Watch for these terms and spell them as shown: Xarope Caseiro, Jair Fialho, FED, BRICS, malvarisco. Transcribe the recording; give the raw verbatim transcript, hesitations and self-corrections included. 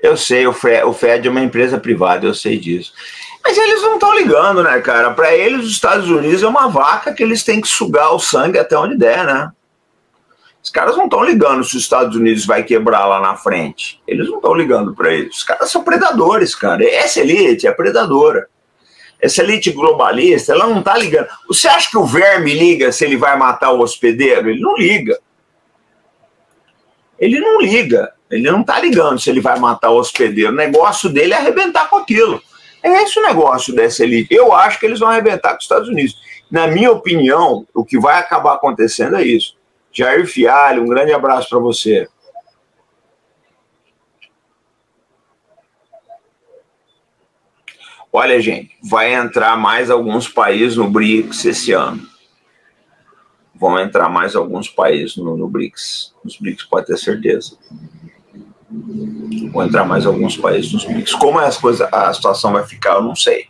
Eu sei, o F E D é uma empresa privada, eu sei disso. Mas eles não estão ligando, né, cara? Para eles, os Estados Unidos é uma vaca que eles têm que sugar o sangue até onde der, né? Os caras não estão ligando se os Estados Unidos vai quebrar lá na frente. Eles não estão ligando para isso. Os caras são predadores, cara. Essa elite é predadora. Essa elite globalista, ela não está ligando. Você acha que o verme liga se ele vai matar o hospedeiro? Ele não liga. Ele não liga. Ele não está ligando se ele vai matar o hospedeiro. O negócio dele é arrebentar com aquilo. É esse o negócio dessa elite. Eu acho que eles vão arrebentar com os Estados Unidos. Na minha opinião, o que vai acabar acontecendo é isso. Jair Fialho, um grande abraço para você. Olha, gente, vai entrar mais alguns países no BRICS esse ano. Vão entrar mais alguns países no, no BRICS. Nos BRICS, pode ter certeza. Vão entrar mais alguns países nos BRICS. Como as coisas, a situação vai ficar, eu não sei.